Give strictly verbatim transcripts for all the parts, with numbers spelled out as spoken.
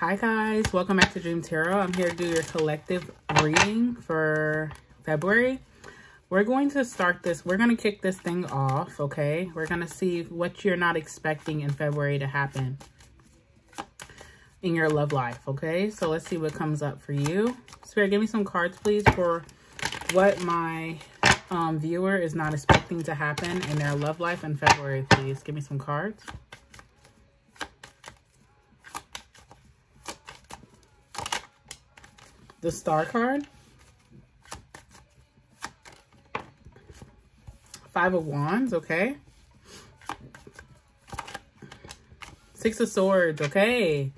Hi guys, welcome back to Dream Tarot. I'm here to do your collective reading for February. We're going to start this, we're going to kick this thing off, okay? We're going to see what you're not expecting in February to happen in your love life, okay? So let's see what comes up for you. Spirit, give me some cards, please, for what my um, viewer is not expecting to happen in their love life in February, please. Give me some cards. The Star card, Five of Wands, okay, Six of Swords, okay,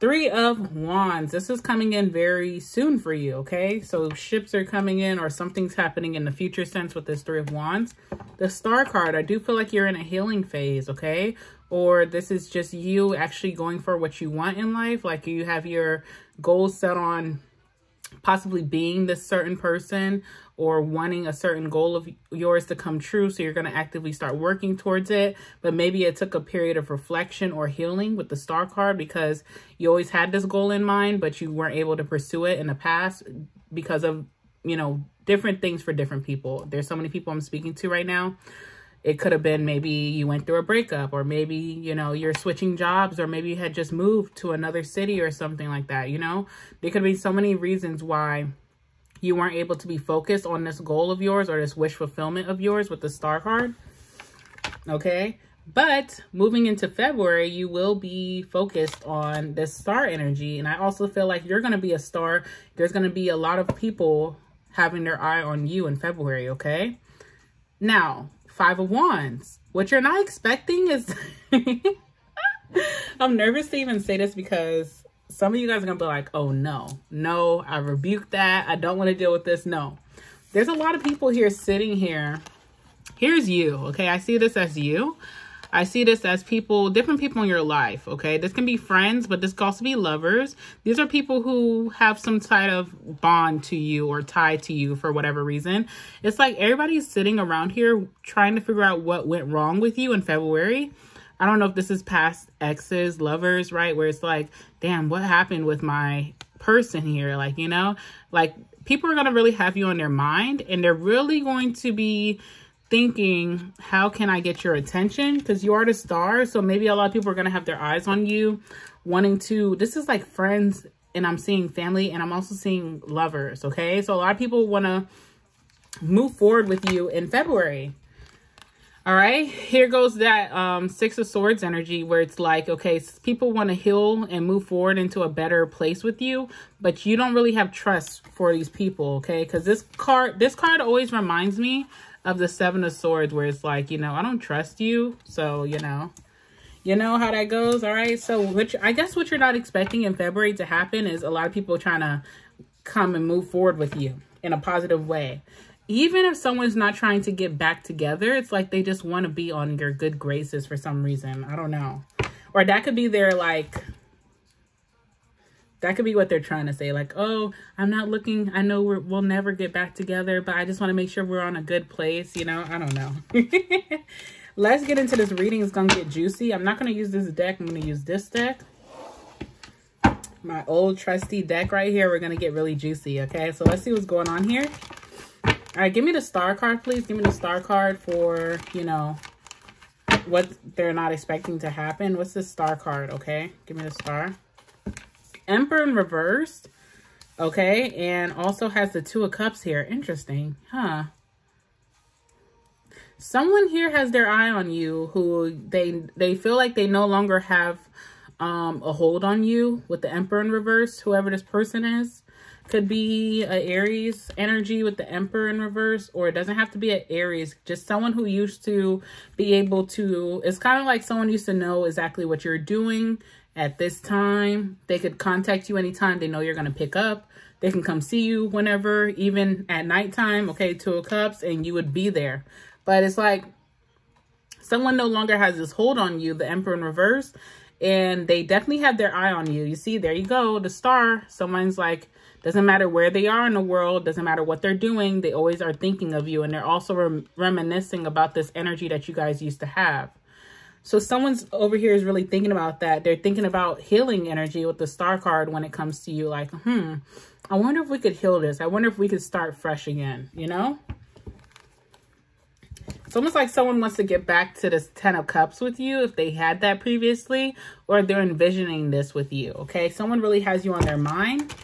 Three of Wands. This is coming in very soon for you, okay? So ships are coming in or something's happening in the future sense with this Three of Wands. The Star card, I do feel like you're in a healing phase, okay? Or this is just you actually going for what you want in life. Like you have your goals set on possibly being this certain person or wanting a certain goal of yours to come true. So you're going to actively start working towards it. But maybe it took a period of reflection or healing with the Star card because you always had this goal in mind, but you weren't able to pursue it in the past because of, you know, different things for different people. There's so many people I'm speaking to right now. It could have been maybe you went through a breakup or maybe, you know, you're switching jobs or maybe you had just moved to another city or something like that, you know? There could be so many reasons why you weren't able to be focused on this goal of yours or this wish fulfillment of yours with the Star card, okay? But moving into February, you will be focused on this star energy. And I also feel like you're going to be a star. There's going to be a lot of people having their eye on you in February, okay? Now, Five of Wands. What you're not expecting is... I'm nervous to even say this because some of you guys are going to be like, oh, no. No, I rebuke that. I don't want to deal with this. No. There's a lot of people here sitting here. Here's you, okay? I see this as you. I see this as people, different people in your life, okay? This can be friends, but this could also be lovers. These are people who have some type of bond to you or tie to you for whatever reason. It's like everybody's sitting around here trying to figure out what went wrong with you in February. I don't know if this is past exes, lovers, right? Where it's like, damn, what happened with my person here? Like, you know, like people are going to really have you on their mind and they're really going to be thinking, how can I get your attention? Because you are the star. So maybe a lot of people are going to have their eyes on you, wanting to, this is like friends, and I'm seeing family, and I'm also seeing lovers, okay? So a lot of people want to move forward with you in February. All right, here goes that um, Six of Swords energy where it's like, okay, people want to heal and move forward into a better place with you, but you don't really have trust for these people, okay? Because this card, this card always reminds me of the Seven of Swords where it's like, you know, I don't trust you. So, you know, you know how that goes. All right. So which I guess what you're not expecting in February to happen is a lot of people trying to come and move forward with you in a positive way. Even if someone's not trying to get back together, it's like they just want to be on your good graces for some reason. I don't know. Or that could be their like, that could be what they're trying to say. Like, oh, I'm not looking. I know we're, we'll never get back together, but I just want to make sure we're on a good place. You know, I don't know. Let's get into this reading. It's going to get juicy. I'm not going to use this deck. I'm going to use this deck. My old trusty deck right here. We're going to get really juicy. Okay, so let's see what's going on here. All right, give me the Star card, please. Give me the Star card for, you know, what they're not expecting to happen. What's the Star card? Okay, give me the Star. Emperor in reversed, okay, and also has the Two of Cups here. Interesting, huh? Someone here has their eye on you who they they feel like they no longer have um a hold on you with the Emperor in reverse. Whoever this person is, could be an Aries energy with the Emperor in reverse, or it doesn't have to be an Aries, just someone who used to be able to, it's kind of like someone used to know exactly what you're doing at this time. They could contact you anytime they know you're going to pick up. They can come see you whenever, even at nighttime, okay, Two of Cups, and you would be there. But it's like someone no longer has this hold on you, the Emperor in reverse, and they definitely have their eye on you. You see, there you go, the Star. Someone's like, doesn't matter where they are in the world, doesn't matter what they're doing, they always are thinking of you, and they're also rem reminiscing about this energy that you guys used to have. So someone's over here is really thinking about that. They're thinking about healing energy with the star card when it comes to you. Like, hmm, I wonder if we could heal this. I wonder if we could start fresh again, you know? It's almost like someone wants to get back to this Ten of Cups with you if they had that previously, or they're envisioning this with you, okay? Someone really has you on their mind.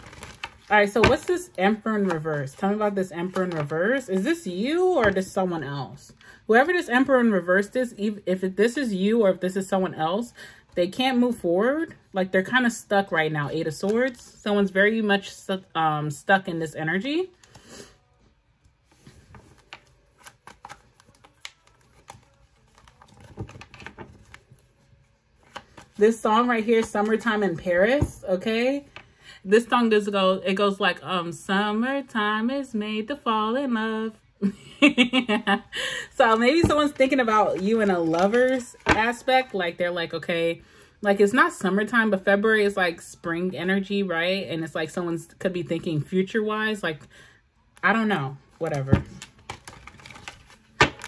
All right, so what's this Emperor in Reverse? Tell me about this Emperor in Reverse. Is this you or this someone else? Whoever this Emperor in Reverse is, if this is you or if this is someone else, they can't move forward. Like, they're kind of stuck right now. Eight of Swords. Someone's very much st um, stuck in this energy. This song right here, Summertime in Paris, okay? This song does go, it goes like, um, summertime is made to fall in love. Yeah. So maybe someone's thinking about you in a lover's aspect. Like, they're like, okay, like it's not summertime, but February is like spring energy, right? And it's like someone's could be thinking future-wise. Like, I don't know, whatever.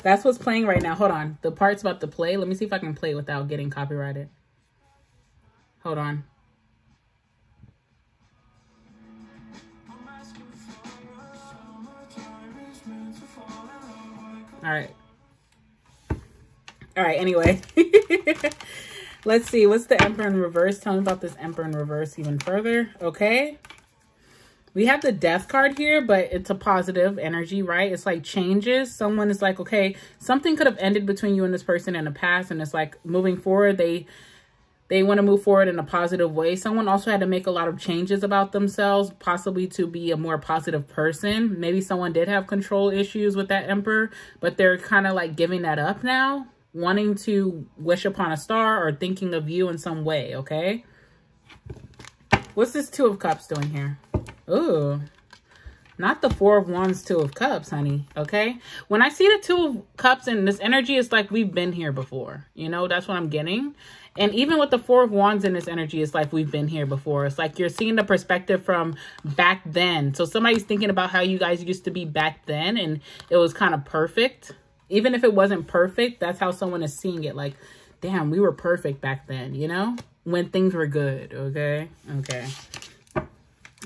That's what's playing right now. Hold on. The part's about to play. Let me see if I can play without getting copyrighted. Hold on. All right. All right, anyway. Let's see. What's the Emperor in Reverse? Tell me about this Emperor in Reverse even further. Okay. We have the Death card here, but it's a positive energy, right? It's like changes. Someone is like, okay, something could have ended between you and this person in the past, and it's like moving forward, they... They want to move forward in a positive way. Someone also had to make a lot of changes about themselves, possibly to be a more positive person. Maybe someone did have control issues with that Emperor, but they're kind of like giving that up now, wanting to wish upon a star or thinking of you in some way, okay? What's this Two of Cups doing here? Ooh. Not the Four of Wands, Two of Cups, honey, okay? When I see the Two of Cups in this energy, it's like we've been here before. You know, that's what I'm getting. And even with the Four of Wands in this energy, it's like we've been here before. It's like you're seeing the perspective from back then. So somebody's thinking about how you guys used to be back then, and it was kind of perfect. Even if it wasn't perfect, that's how someone is seeing it. Like, damn, we were perfect back then, you know? When things were good, okay? Okay.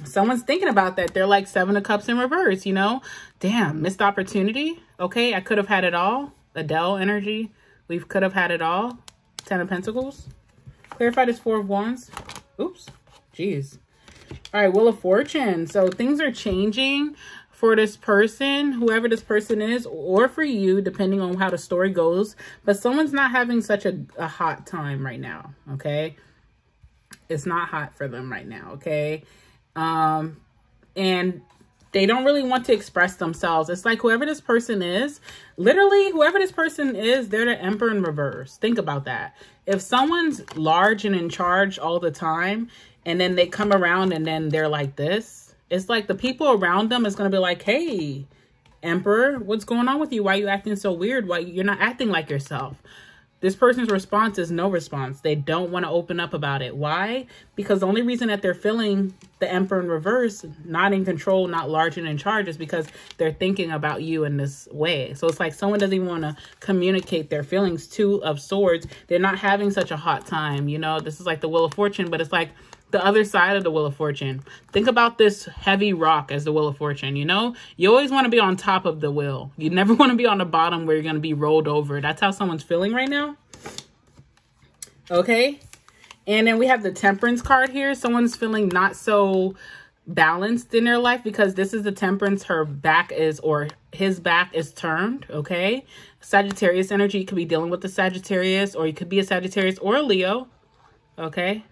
Someone's thinking about that. They're like Seven of Cups in Reverse, you know? Damn, missed opportunity. Okay, I could have had it all. Adele energy. We could have had it all. Ten of Pentacles. Clarify this Four of Wands. Oops. Jeez. All right, Wheel of Fortune. So things are changing for this person, whoever this person is, or for you, depending on how the story goes. But someone's not having such a, a hot time right now, okay? It's not hot for them right now, okay? Um, and they don't really want to express themselves. It's like whoever this person is, literally whoever this person is, they're the Emperor in Reverse. Think about that. If someone's large and in charge all the time, and then they come around and then they're like this, it's like the people around them is going to be like, hey, Emperor, what's going on with you? Why are you acting so weird? Why you're not acting like yourself? This person's response is no response. They don't want to open up about it. Why? Because the only reason that they're feeling the Emperor in Reverse, not in control, not large and in charge, is because they're thinking about you in this way. So it's like someone doesn't even want to communicate their feelings. Two of Swords. They're not having such a hot time. You know, this is like the Wheel of Fortune, but it's like the other side of the Wheel of Fortune. Think about this heavy rock as the Wheel of Fortune, you know? You always want to be on top of the wheel. You never want to be on the bottom where you're going to be rolled over. That's how someone's feeling right now. Okay. And then we have the Temperance card here. Someone's feeling not so balanced in their life because this is the Temperance. Her back is, or his back is turned, okay? Sagittarius energy. You could be dealing with the Sagittarius, or you could be a Sagittarius or a Leo, okay?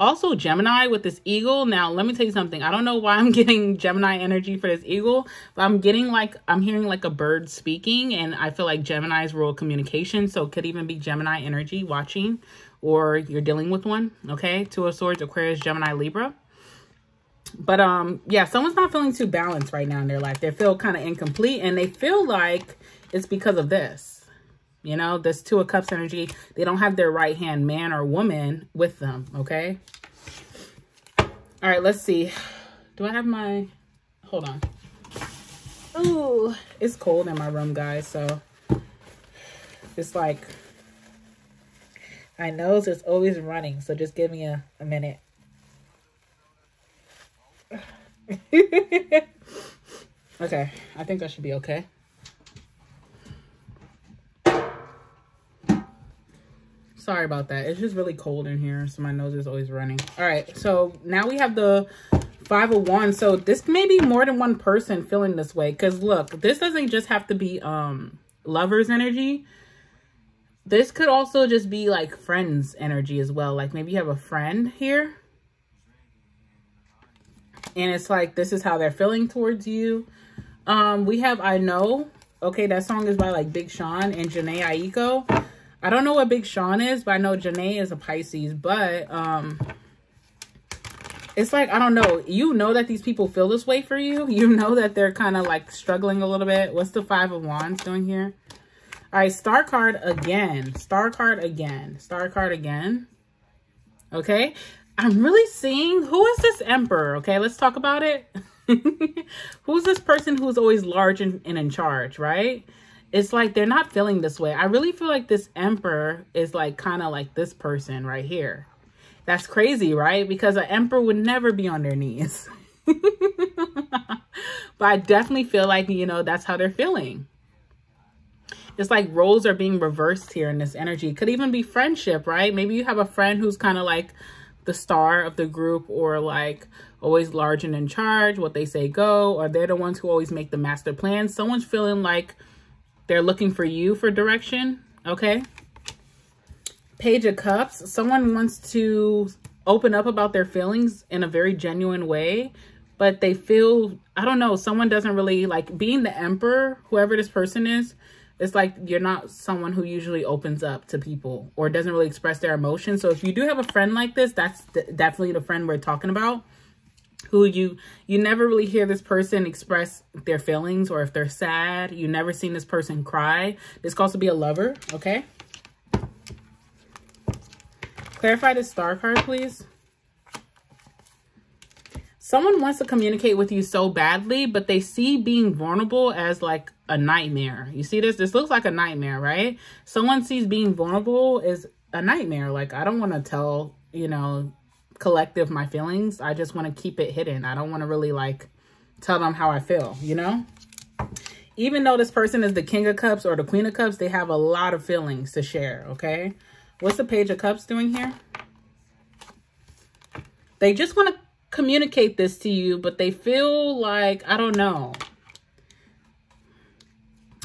Also Gemini with this eagle. Now, let me tell you something. I don't know why I'm getting Gemini energy for this eagle, but I'm getting like, I'm hearing like a bird speaking, and I feel like Gemini is rural communication. So it could even be Gemini energy watching, or you're dealing with one. Okay. Two of Swords, Aquarius, Gemini, Libra. But um, yeah, someone's not feeling too balanced right now in their life. They feel kind of incomplete, and they feel like it's because of this. You know, this Two of Cups energy, they don't have their right-hand man or woman with them, okay? All right, let's see. Do I have my... Hold on. Ooh, it's cold in my room, guys, so It's like, I know it's always running, so just give me a, a minute. Okay, I think that should be okay. Sorry about that. It's just really cold in here, so my nose is always running. All right, so now we have the Five of Wands. So this may be more than one person feeling this way, because look, this doesn't just have to be um lovers energy. This could also just be like friends energy as well. Like maybe you have a friend here, and it's like this is how they're feeling towards you. Um, we have I Know. Okay, that song is by like Big Sean and Jhené Aiko. I don't know what Big Sean is, but I know Jhené is a Pisces. But um, it's like, I don't know. You know that these people feel this way for you. You know that they're kind of like struggling a little bit. What's the Five of Wands doing here? All right, Star card again. Star card again. Star card again. Okay. I'm really seeing, who is this Emperor? Okay, let's talk about it. Who's this person who's always large and, and in charge, right? It's like they're not feeling this way. I really feel like this Emperor is like kind of like this person right here. That's crazy, right? Because an Emperor would never be on their knees. But I definitely feel like, you know, that's how they're feeling. It's like roles are being reversed here in this energy. It could even be friendship, right? Maybe you have a friend who's kind of like the star of the group, or like always large and in charge, what they say go, or they're the ones who always make the master plan. Someone's feeling like they're looking for you for direction, okay? Page of Cups. Someone wants to open up about their feelings in a very genuine way, but they feel, I don't know, someone doesn't really, like being the Emperor, whoever this person is, it's like you're not someone who usually opens up to people or doesn't really express their emotions. So if you do have a friend like this, that's th- definitely the friend we're talking about, who you you never really hear this person express their feelings, or if they're sad, you never seen this person cry. This could also be a lover, okay? Clarify the star card, please. Someone wants to communicate with you so badly, but they see being vulnerable as like a nightmare. You see this? This looks like a nightmare, right? Someone sees being vulnerable as a nightmare. Like, I don't want to tell, you know, collective my feelings. I just want to keep it hidden. I don't want to really like tell them how I feel, you know? Even though this person is the King of Cups or the Queen of Cups, they have a lot of feelings to share, okay? What's the Page of Cups doing here? They just want to communicate this to you, but they feel like, I don't know.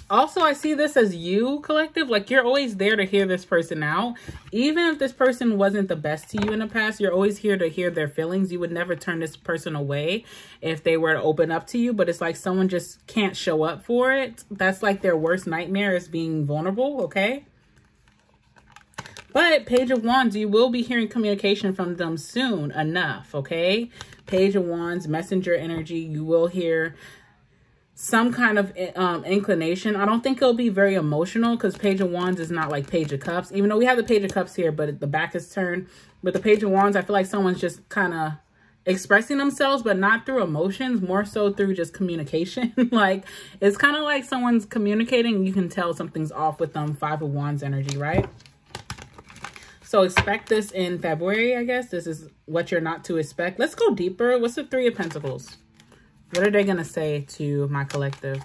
Also, I see this as you, collective. Like, you're always there to hear this person out. Even if this person wasn't the best to you in the past, you're always here to hear their feelings. You would never turn this person away if they were to open up to you, but it's like someone just can't show up for it. That's like their worst nightmare, is being vulnerable, okay? But Page of Wands, you will be hearing communication from them soon enough, okay? Page of Wands, messenger energy, you will hear some kind of um, inclination. I don't think it'll be very emotional, because Page of Wands is not like Page of Cups, even though we have the Page of Cups here, but the back is turned. But the Page of Wands, I feel like someone's just kind of expressing themselves, but not through emotions, more so through just communication. Like, it's kind of like someone's communicating. You can tell something's off with them. Five of Wands energy, right? So expect this in February, I guess. This is what you're not to expect. Let's go deeper. What's the Three of Pentacles? What are they going to say to my collective?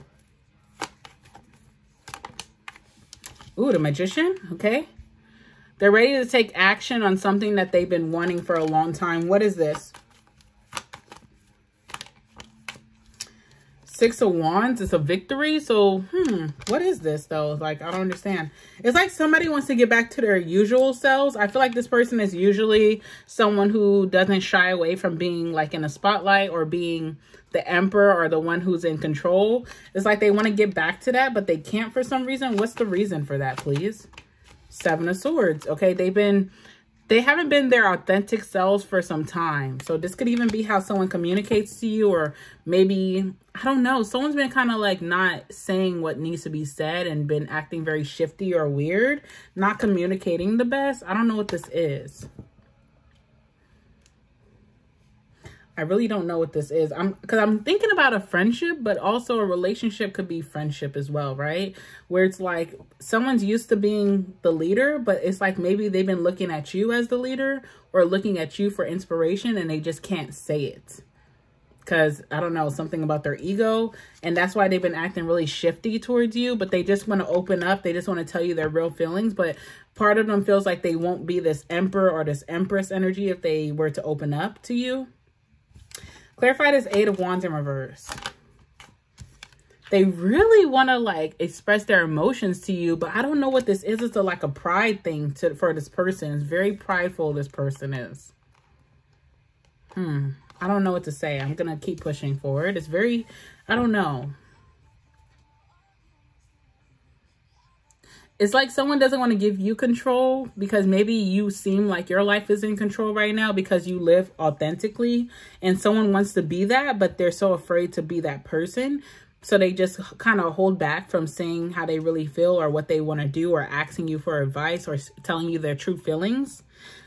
Ooh, the Magician. Okay. They're ready to take action on something that they've been wanting for a long time. What is this? Six of Wands, it's a victory. So, hmm, what is this though? Like, I don't understand. It's like somebody wants to get back to their usual selves. I feel like this person is usually someone who doesn't shy away from being like in a spotlight, or being the Emperor, or the one who's in control. It's like they want to get back to that, but they can't for some reason. What's the reason for that, please? Seven of Swords. Okay, they've been... They haven't been their authentic selves for some time. So this could even be how someone communicates to you, or maybe, I don't know, someone's been kind of like not saying what needs to be said and been acting very shifty or weird, not communicating the best. I don't know what this is. I really don't know what this is. I'm because I'm thinking about a friendship, but also a relationship could be friendship as well, right? Where it's like someone's used to being the leader, but it's like maybe they've been looking at you as the leader or looking at you for inspiration and they just can't say it. Because, I don't know, something about their ego. And that's why they've been acting really shifty towards you. But they just want to open up. They just want to tell you their real feelings. But part of them feels like they won't be this emperor or this empress energy if they were to open up to you. Clarify this Eight of Wands in reverse. They really want to, like, express their emotions to you. But I don't know what this is. It's a, like a pride thing to, for this person. It's very prideful, this person is. Hmm. I don't know what to say. I'm going to keep pushing forward. It's very, I don't know. It's like someone doesn't want to give you control because maybe you seem like your life is in control right now because you live authentically and someone wants to be that, but they're so afraid to be that person. So they just kind of hold back from saying how they really feel or what they want to do or asking you for advice or telling you their true feelings.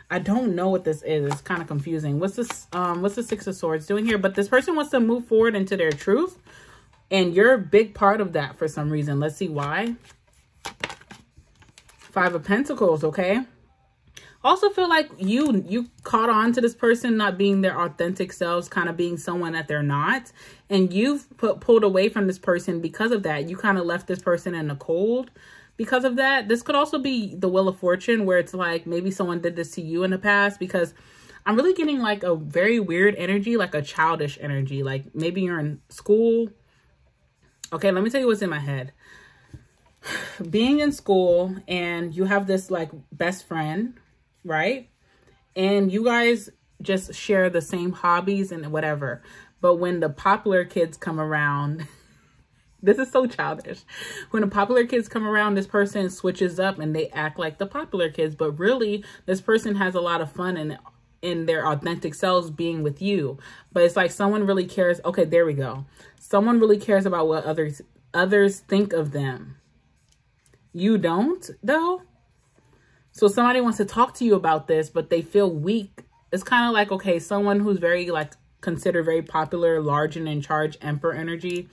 I don't know what this is. It's kind of confusing. What's this? Um, what's the Six of Swords doing here? But this person wants to move forward into their truth. And you're a big part of that for some reason. Let's see why. Five of Pentacles, okay? Also feel like you you caught on to this person not being their authentic selves, kind of being someone that they're not. And you've put, pulled away from this person because of that. You kind of left this person in the cold. Because of that, this could also be the Wheel of Fortune where it's like maybe someone did this to you in the past because I'm really getting like a very weird energy, like a childish energy. Like maybe you're in school. Okay, let me tell you what's in my head. Being in school and you have this like best friend, right? And you guys just share the same hobbies and whatever. But when the popular kids come around... This is so childish. When the popular kids come around, this person switches up and they act like the popular kids. But really, this person has a lot of fun in, in their authentic selves being with you. But it's like someone really cares. Okay, there we go. Someone really cares about what others, others think of them. You don't, though. So somebody wants to talk to you about this, but they feel weak. It's kind of like, okay, someone who's very, like, considered very popular, large and in charge, emperor energy.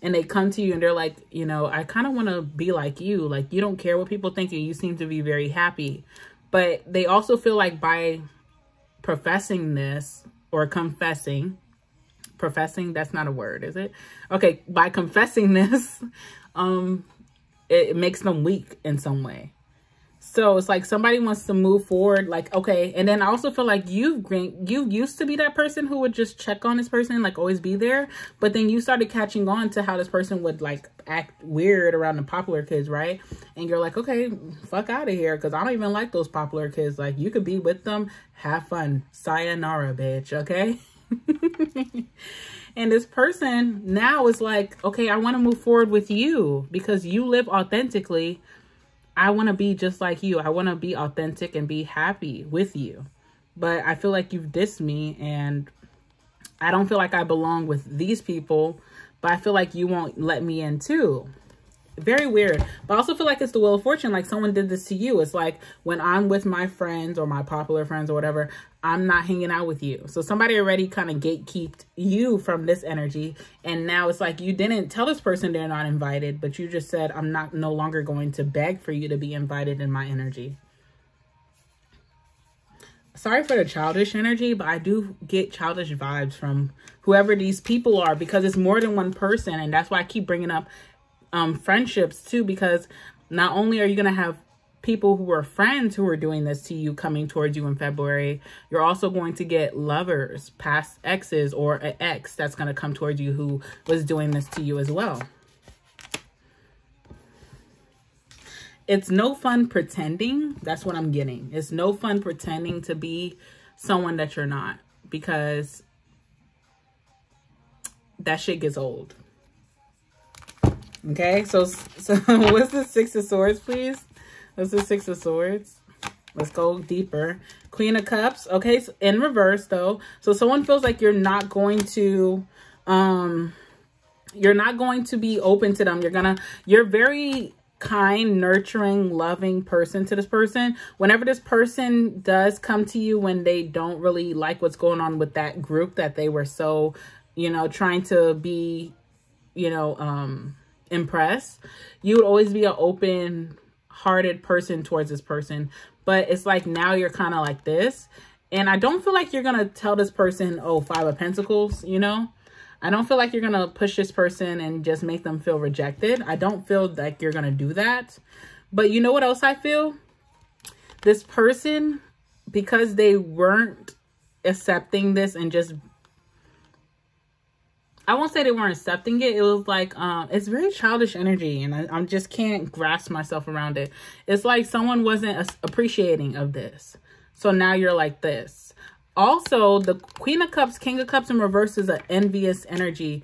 And they come to you and they're like, you know, I kind of want to be like you. Like, you don't care what people think and you seem to be very happy. But they also feel like by professing this or confessing, professing, that's not a word, is it? Okay, by confessing this, um, it, it makes them weak in some way. So it's like somebody wants to move forward, like, okay. And then I also feel like you you used to be that person who would just check on this person, like always be there. But then you started catching on to how this person would like act weird around the popular kids, right? And you're like, okay, fuck out of here because I don't even like those popular kids. Like you could be with them, have fun. Sayonara, bitch, okay? And this person now is like, okay, I want to move forward with you because you live authentically. I want to be just like you. I want to be authentic and be happy with you. But I feel like you've dissed me and I don't feel like I belong with these people, but I feel like you won't let me in too. Very weird. But I also feel like it's the Wheel of Fortune. Like someone did this to you. It's like when I'm with my friends or my popular friends or whatever, I'm not hanging out with you. So somebody already kind of gatekeeped you from this energy. And now it's like you didn't tell this person they're not invited, but you just said, I'm not no longer going to beg for you to be invited in my energy. Sorry for the childish energy, but I do get childish vibes from whoever these people are because it's more than one person. And that's why I keep bringing up um, friendships too, because not only are you going to have people who are friends who are doing this to you coming towards you in February, you're also going to get lovers, past exes, or an ex that's going to come towards you who was doing this to you as well. It's no fun pretending. That's what I'm getting. It's no fun pretending to be someone that you're not because that shit gets old. Okay, so, so what's the Six of Swords, please? This is Six of Swords. Let's go deeper. Queen of Cups. Okay, so in reverse though. So someone feels like you're not going to, um, you're not going to be open to them. You're gonna, you're very kind, nurturing, loving person to this person. Whenever this person does come to you when they don't really like what's going on with that group that they were so, you know, trying to be, you know, um, impressed, you would always be an open-hearted person towards this person. But it's like now you're kind of like this. And I don't feel like you're going to tell this person, oh, Five of Pentacles, you know. I don't feel like you're going to push this person and just make them feel rejected. I don't feel like you're going to do that. But you know what else I feel? This person, because they weren't accepting this and just... I won't say they weren't accepting it. It was like, um, it's very childish energy. And I, I just can't grasp myself around it. It's like someone wasn't appreciating of this. So now you're like this. Also, the Queen of Cups, King of Cups in reverse is an envious energy.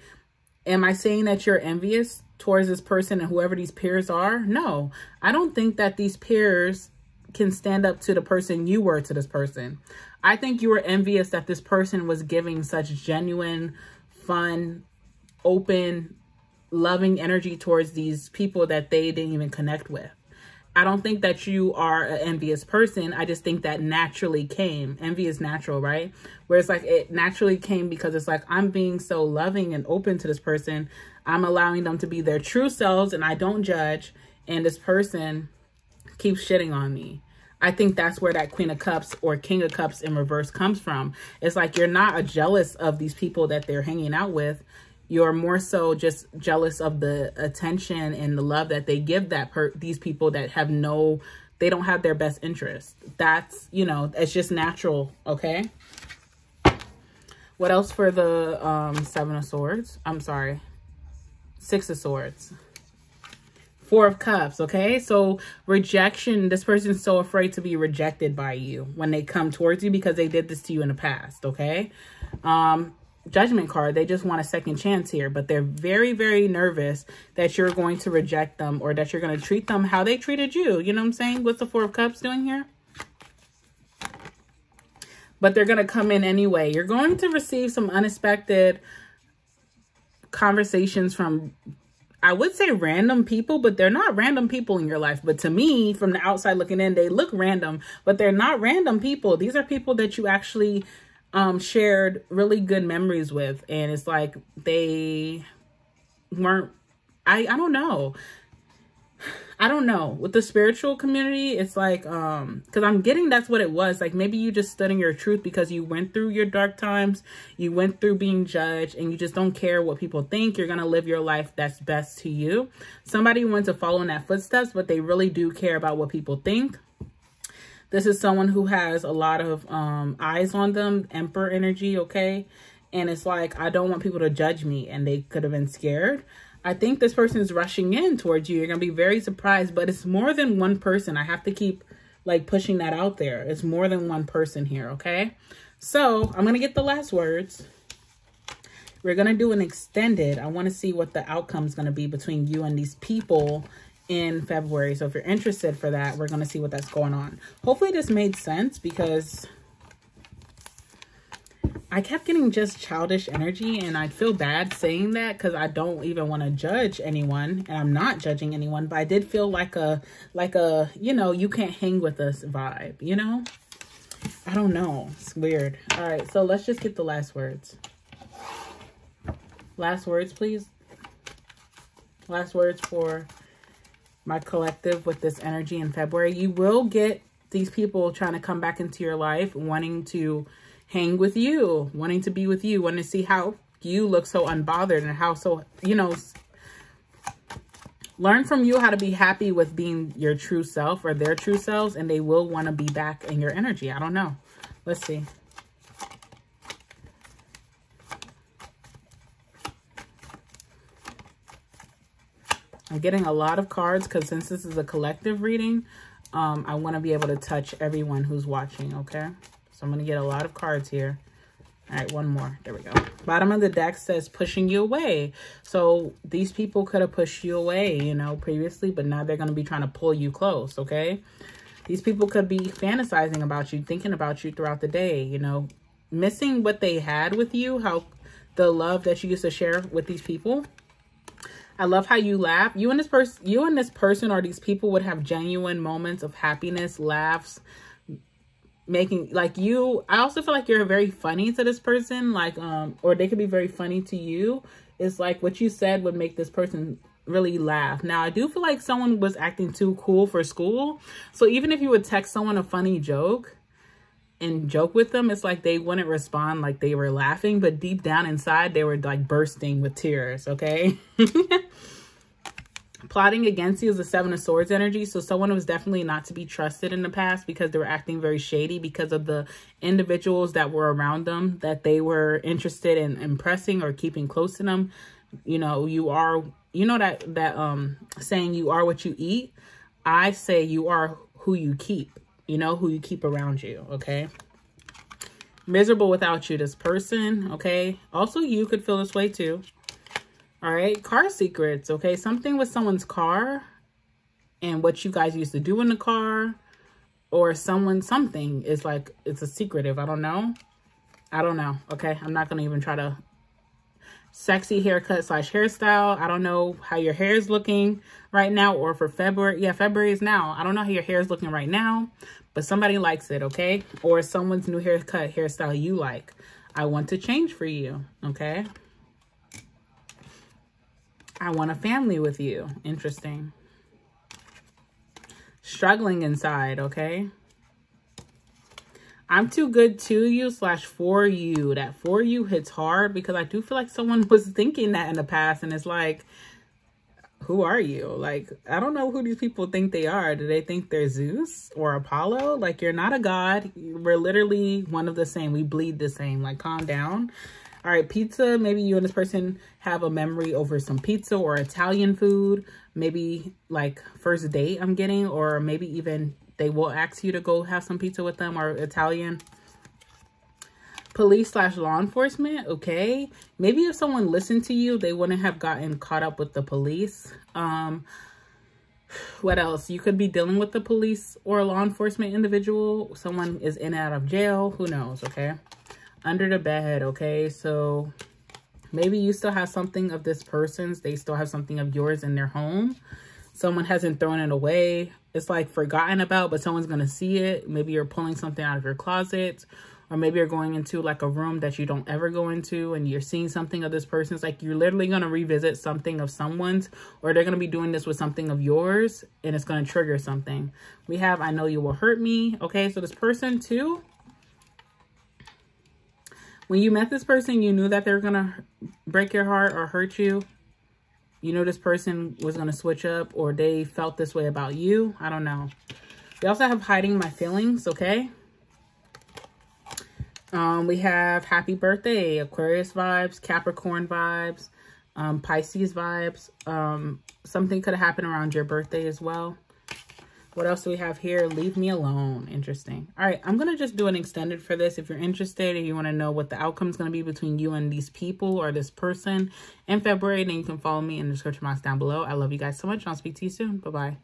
Am I saying that you're envious towards this person and whoever these peers are? No, I don't think that these peers can stand up to the person you were to this person. I think you were envious that this person was giving such genuine, fun, open, loving energy towards these people that they didn't even connect with. I don't think that you are an envious person. I just think that naturally came. Envy is natural, right? Where it's like it naturally came because it's like I'm being so loving and open to this person. I'm allowing them to be their true selves and I don't judge. And this person keeps shitting on me. I think that's where that Queen of Cups or King of Cups in reverse comes from. It's like you're not jealous of these people that they're hanging out with. You're more so just jealous of the attention and the love that they give that per these people that have no, they don't have their best interest. That's, you know, it's just natural. Okay. What else for the um, Seven of Swords? I'm sorry. Six of Swords. Four of Cups. Okay. So rejection, this person's so afraid to be rejected by you when they come towards you because they did this to you in the past. Okay. Um, Judgment card. They just want a second chance here, but they're very, very nervous that you're going to reject them or that you're going to treat them how they treated you. You know what I'm saying? What's the Four of Cups doing here? But they're going to come in anyway. You're going to receive some unexpected conversations from, I would say, random people, but they're not random people in your life. But to me, from the outside looking in, they look random, but they're not random people. These are people that you actually Um, shared really good memories with, and it's like they weren't, I, I don't know. I don't know. With the spiritual community, it's like, um, because I'm getting that's what it was. Like maybe you just stood in your truth because you went through your dark times, you went through being judged, and you just don't care what people think. You're going to live your life that's best to you. Somebody wants to follow in that footsteps, but they really do care about what people think. This is someone who has a lot of um, eyes on them, Emperor energy, okay? And it's like, I don't want people to judge me, and they could have been scared. I think this person's rushing in towards you. You're going to be very surprised, but it's more than one person. I have to keep like pushing that out there. It's more than one person here, okay? So I'm going to get the last words. We're going to do an extended. I want to see what the outcome is going to be between you and these people in February. So if you're interested for that, we're going to see what that's going on. Hopefully this made sense, because I kept getting just childish energy, and I feel bad saying that because I don't even want to judge anyone, and I'm not judging anyone, but I did feel like a like a you know, you can't hang with us vibe, you know? I don't know, it's weird. All right, so let's just get the last words. Last words, please. Last words for my collective with this energy in February. You will get these people trying to come back into your life, wanting to hang with you, wanting to be with you, wanting to see how you look so unbothered and how so, you know, learn from you how to be happy with being your true self or their true selves, and they will want to be back in your energy. I don't know. Let's see. I'm getting a lot of cards because since this is a collective reading, um, I want to be able to touch everyone who's watching, okay? So I'm going to get a lot of cards here. All right, one more. There we go. Bottom of the deck says pushing you away. So these people could have pushed you away, you know, previously, but now they're going to be trying to pull you close, okay? These people could be fantasizing about you, thinking about you throughout the day, you know, missing what they had with you, how the love that you used to share with these people. I love how you laugh. You and this person, you and this person or these people would have genuine moments of happiness, laughs, making like you. I also feel like you're very funny to this person, like, um, or they could be very funny to you. It's like what you said would make this person really laugh. Now, I do feel like someone was acting too cool for school. So even if you would text someone a funny joke and joke with them, it's like they wouldn't respond like they were laughing, but deep down inside they were like bursting with tears, okay? Plotting against you is the Seven of Swords energy. So someone was definitely not to be trusted in the past because they were acting very shady because of the individuals that were around them that they were interested in impressing or keeping close to them. You know, you are, you know that that um saying, you are what you eat. I say you are who you keep. You know, who you keep around you, okay? Miserable without you, this person, okay? Also, you could feel this way too, all right? Car secrets, okay? Something with someone's car and what you guys used to do in the car, or someone, something is like, it's a secretive, I don't know. I don't know, okay? I'm not going to even try to. Sexy haircut slash hairstyle. I don't know how your hair is looking right now, or for February. Yeah, February is now. I don't know how your hair is looking right now, but somebody likes it, okay? Or someone's new haircut, hairstyle you like. I want to change for you, okay? I want a family with you. Interesting. Struggling inside, okay? I'm too good to you slash for you. That for you hits hard because I do feel like someone was thinking that in the past, and it's like, who are you? Like, I don't know who these people think they are. Do they think they're Zeus or Apollo? Like, you're not a god. We're literally one of the same. We bleed the same. Like, calm down. All right, pizza. Maybe you and this person have a memory over some pizza or Italian food. Maybe like first date I'm getting, or maybe even they will ask you to go have some pizza with them, or Italian. Police slash law enforcement, okay? Maybe if someone listened to you, they wouldn't have gotten caught up with the police. Um, what else? You could be dealing with the police or a law enforcement individual. Someone is in and out of jail. Who knows, okay? Under the bed, okay? So maybe you still have something of this person's. They still have something of yours in their home. Someone hasn't thrown it away. It's like forgotten about, but someone's going to see it. Maybe you're pulling something out of your closet, or maybe you're going into like a room that you don't ever go into and you're seeing something of this person's. Like, you're literally going to revisit something of someone's, or they're going to be doing this with something of yours and it's going to trigger something. We have, I know you will hurt me. Okay, so this person too, when you met this person, you knew that they were going to break your heart or hurt you. You know this person was going to switch up, or they felt this way about you. I don't know. We also have hiding my feelings, okay? Um, we have happy birthday, Aquarius vibes, Capricorn vibes, um, Pisces vibes. Um, something could have happened around your birthday as well. What else do we have here? Leave me alone. Interesting. All right, I'm going to just do an extended for this. If you're interested, if you want to know what the outcome is going to be between you and these people or this person in February, then you can follow me in the description box down below. I love you guys so much, and I'll speak to you soon. Bye-bye.